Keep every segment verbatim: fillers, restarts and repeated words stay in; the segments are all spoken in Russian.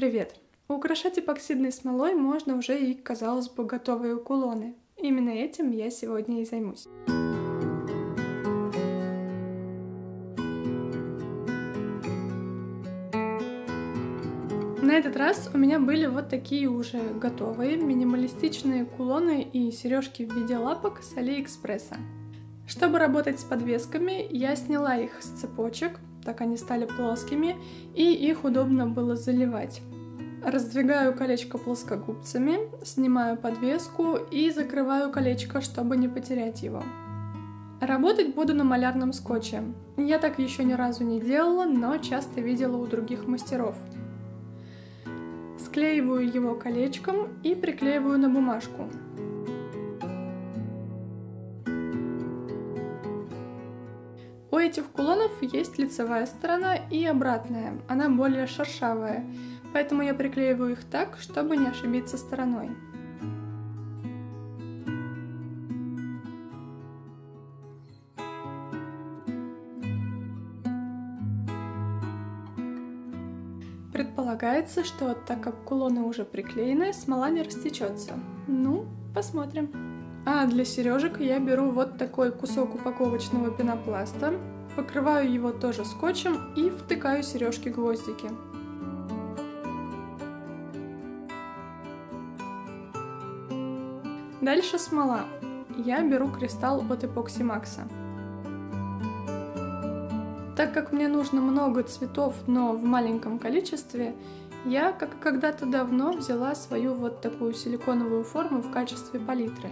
Привет! Украшать эпоксидной смолой можно уже и, казалось бы, готовые кулоны. Именно этим я сегодня и займусь. На этот раз у меня были вот такие уже готовые минималистичные кулоны и сережки в виде лапок с Алиэкспресса. Чтобы работать с подвесками, я сняла их с цепочек, так они стали плоскими, и их удобно было заливать. Раздвигаю колечко плоскогубцами, снимаю подвеску и закрываю колечко, чтобы не потерять его. Работать буду на малярном скотче. Я так еще ни разу не делала, но часто видела у других мастеров. Склеиваю его колечком и приклеиваю на бумажку. У этих кулонов есть лицевая сторона и обратная, она более шершавая, поэтому я приклеиваю их так, чтобы не ошибиться стороной. Предполагается, что так как кулоны уже приклеены, смола не растечется. Ну, посмотрим. А для сережек я беру вот такой кусок упаковочного пенопласта, покрываю его тоже скотчем и втыкаю сережки-гвоздики. Дальше смола. Я беру кристалл от эпоксимакса. Так как мне нужно много цветов, но в маленьком количестве, я, как когда-то давно, взяла свою вот такую силиконовую форму в качестве палитры.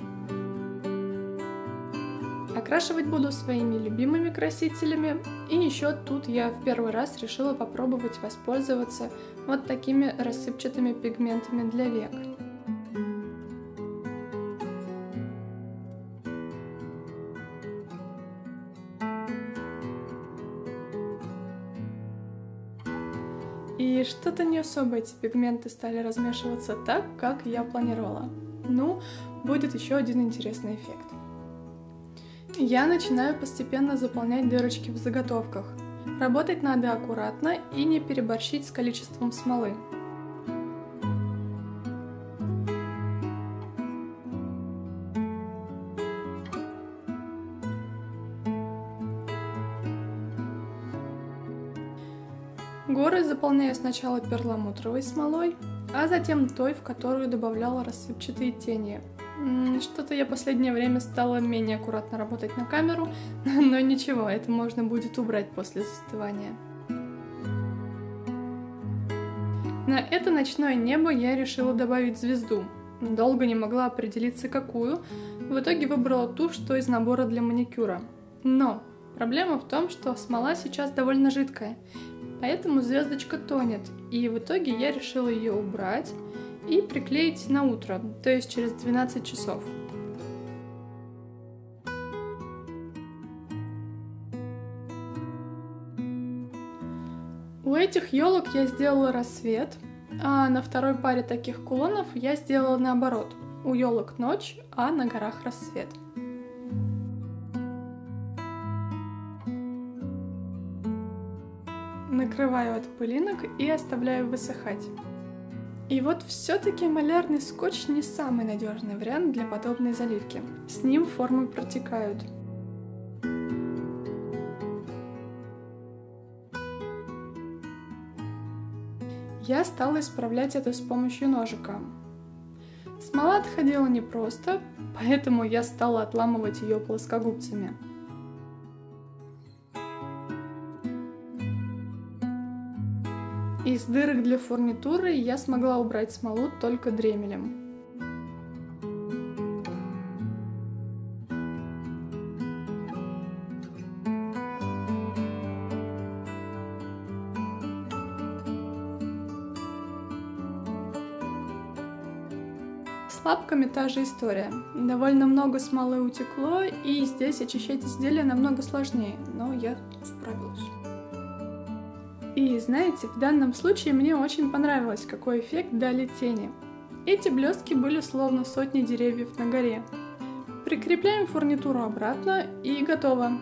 Окрашивать буду своими любимыми красителями, и еще тут я в первый раз решила попробовать воспользоваться вот такими рассыпчатыми пигментами для век. И что-то не особо эти пигменты стали размешиваться так, как я планировала. Ну, будет еще один интересный эффект. Я начинаю постепенно заполнять дырочки в заготовках. Работать надо аккуратно и не переборщить с количеством смолы. Горы заполняю сначала перламутровой смолой, а затем той, в которую добавляла рассыпчатые тени. Что-то я в последнее время стала менее аккуратно работать на камеру, но ничего, это можно будет убрать после застывания. На это ночное небо я решила добавить звезду. Долго не могла определиться, какую. В итоге выбрала ту, что из набора для маникюра. Но проблема в том, что смола сейчас довольно жидкая. Поэтому звездочка тонет, и в итоге я решила ее убрать и приклеить на утро, то есть через двенадцать часов. У этих елок я сделала рассвет, а на второй паре таких кулонов я сделала наоборот. У елок ночь, а на горах рассвет. Накрываю от пылинок и оставляю высыхать. И вот все-таки малярный скотч не самый надежный вариант для подобной заливки. С ним формы протекают. Я стала исправлять это с помощью ножика. Смола отходила непросто, поэтому я стала отламывать ее плоскогубцами. Из дырок для фурнитуры я смогла убрать смолу только дремелем. С лапками та же история. Довольно много смолы утекло, и здесь очищать изделие намного сложнее, но я справилась. И знаете, в данном случае мне очень понравилось, какой эффект дали тени. Эти блестки были словно сотни деревьев на горе. Прикрепляем фурнитуру обратно и готово.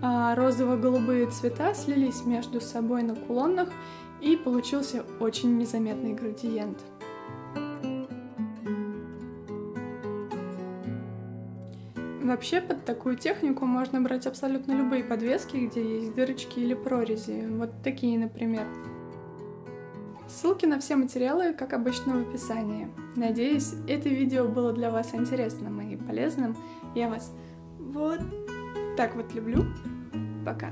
А розово-голубые цвета слились между собой на кулонах, и получился очень незаметный градиент. Вообще, под такую технику можно брать абсолютно любые подвески, где есть дырочки или прорези, вот такие, например. Ссылки на все материалы, как обычно, в описании. Надеюсь, это видео было для вас интересным и полезным. Я вас вот так вот люблю. Пока!